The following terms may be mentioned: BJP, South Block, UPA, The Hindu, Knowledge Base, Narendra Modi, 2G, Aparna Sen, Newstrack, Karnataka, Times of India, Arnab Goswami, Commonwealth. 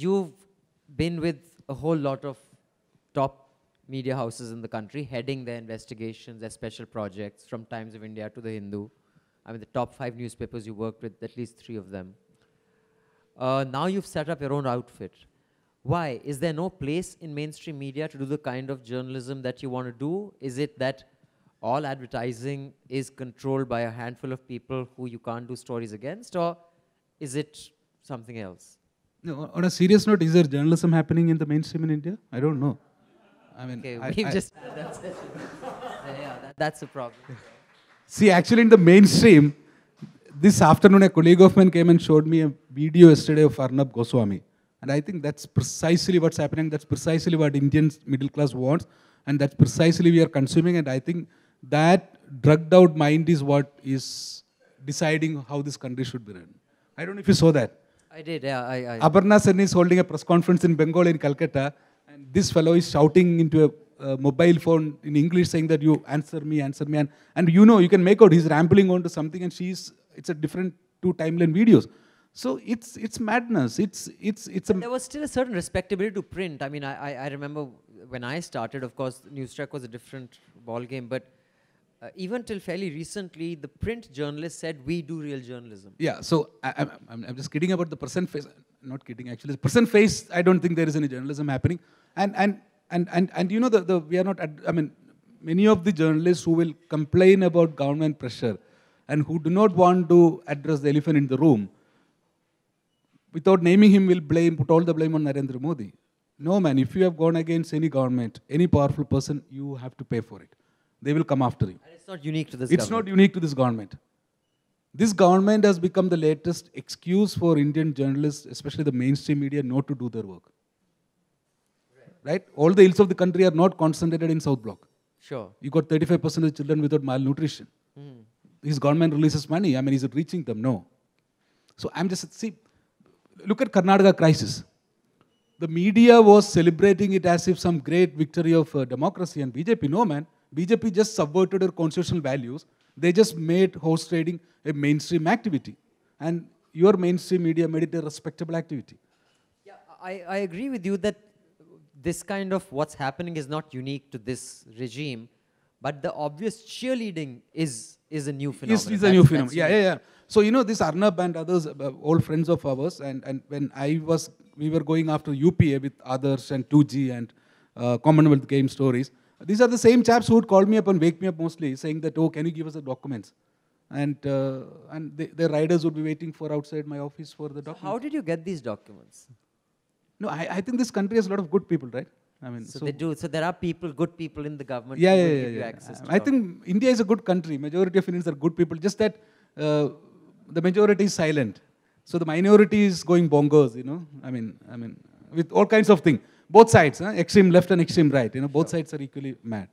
you've been with a whole lot of top media houses in the country, heading their investigations, their special projects, from Times of India to The Hindu. I mean, the top 5 newspapers, you worked with at least 3 of them. Now you've set up your own outfit. Why? Is there no place in mainstream media to do the kind of journalism that you want to do? Is it that all advertising is controlled by a handful of people who you can't do stories against, or is it something else? No, on a serious note, is there journalism happening in the mainstream in India? I don't know. I mean, okay, that's a problem. See, actually in the mainstream, this afternoon a colleague of mine came and showed me a video yesterday of Arnab Goswami. And I think that's precisely what's happening, that's precisely what Indian middle class wants, and that's precisely we are consuming, and I think that drugged out mind is what is deciding how this country should be run. I don't know if you saw that. I did, yeah. Aparna Sen is holding a press conference in Bengal in Calcutta, and this fellow is shouting into a mobile phone in English saying that you answer me, and you know, you can make out he's rambling on to something and she's, it's a different 2 timeline videos. So it's madness. There was still a certain respectability to print. I mean, I remember when I started, of course, Newstrack was a different ballgame. But even till fairly recently, the print journalists said, we do real journalism. Yeah, so I'm just kidding about the percent face. Not kidding, actually. The percent face, I don't think there is any journalism happening. And you know, we are not, I mean, many of the journalists who will complain about government pressure and who do not want to address the elephant in the room, without naming him, will blame, put all the blame on Narendra Modi. No, man, if you have gone against any government, any powerful person, you have to pay for it. They will come after you. And it's not unique to this government. It's not unique to this government. This government has become the latest excuse for Indian journalists, especially the mainstream media, not to do their work. Right? All the ills of the country are not concentrated in South Block. Sure. You got 35% of the children without malnutrition. Mm. His government releases money. I mean, is it reaching them? No. So I'm just, see, look at Karnataka crisis. The media was celebrating it as if some great victory of democracy, and BJP, no man. BJP just subverted her constitutional values. They just made horse trading a mainstream activity. And your mainstream media made it a respectable activity. Yeah, I agree with you that this kind of what's happening is not unique to this regime, but the obvious cheerleading is a new phenomenon. It is a new phenomenon, yeah, yeah, yeah. So, you know, this Arnab and others, all friends of ours, and when we were going after UPA with others and 2G and Commonwealth game stories, these are the same chaps who would call me up and wake me up mostly, saying that, oh, can you give us the documents? And their riders would be waiting for outside my office for the documents. So how did you get these documents? No, I think this country has a lot of good people, right? I mean, so they do. So there are people, good people in the government. Yeah, yeah, yeah. I think India is a good country. Majority of Indians are good people. Just that... the majority is silent, so the minority is going bonkers, you know. I mean, with all kinds of things. Both sides, extreme left and extreme right, you know, both sides are equally mad.